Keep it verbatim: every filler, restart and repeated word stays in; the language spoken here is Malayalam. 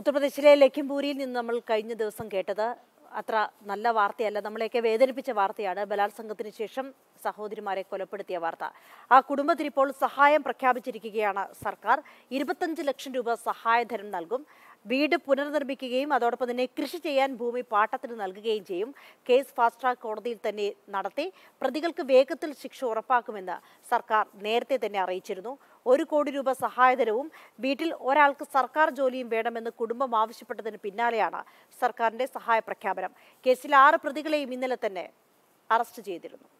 ഉത്തർപ്രദേശിലെ ലഖിംപൂരിൽ നിന്ന് നമ്മൾ കഴിഞ്ഞ ദിവസം കേട്ടത് അത്ര നല്ല വാർത്തയല്ല, നമ്മളെയൊക്കെ വേദനിപ്പിച്ച വാർത്തയാണ് ബലാത്സംഗത്തിന് ശേഷം സഹോദരിമാരെ കൊലപ്പെടുത്തിയ വാർത്ത. ആ കുടുംബത്തിന് ഇപ്പോൾ സഹായം പ്രഖ്യാപിച്ചിരിക്കുകയാണ് സർക്കാർ. ഇരുപത്തഞ്ച് ലക്ഷം രൂപ സഹായധനം നൽകും. വീട് പുനർനിർമ്മിക്കുകയും അതോടൊപ്പം തന്നെ കൃഷി ചെയ്യാൻ ഭൂമി പാട്ടത്തിന് നൽകുകയും ചെയ്യും. കേസ് ഫാസ്റ്റ് ട്രാക്ക് കോടതിയിൽ തന്നെ നടത്തി. പ്രതികൾക്ക് വേഗത്തിൽ ശിക്ഷ ഉറപ്പാക്കുമെന്ന് സർക്കാർ നേരത്തെ തന്നെ അറിയിച്ചിരുന്നു. ഒരു കോടി രൂപ സഹായധനവും വീട്ടിൽ ഒരാൾക്ക് സർക്കാർ ജോലിയും വേണമെന്ന് കുടുംബം ആവശ്യപ്പെട്ടതിന് പിന്നാലെയാണ് സർക്കാരിന്റെ സഹായ പ്രഖ്യാപനം. കേസിൽ ആറ് പ്രതികളെയും ഇന്നലെ തന്നെ അറസ്റ്റ് ചെയ്തിരുന്നു.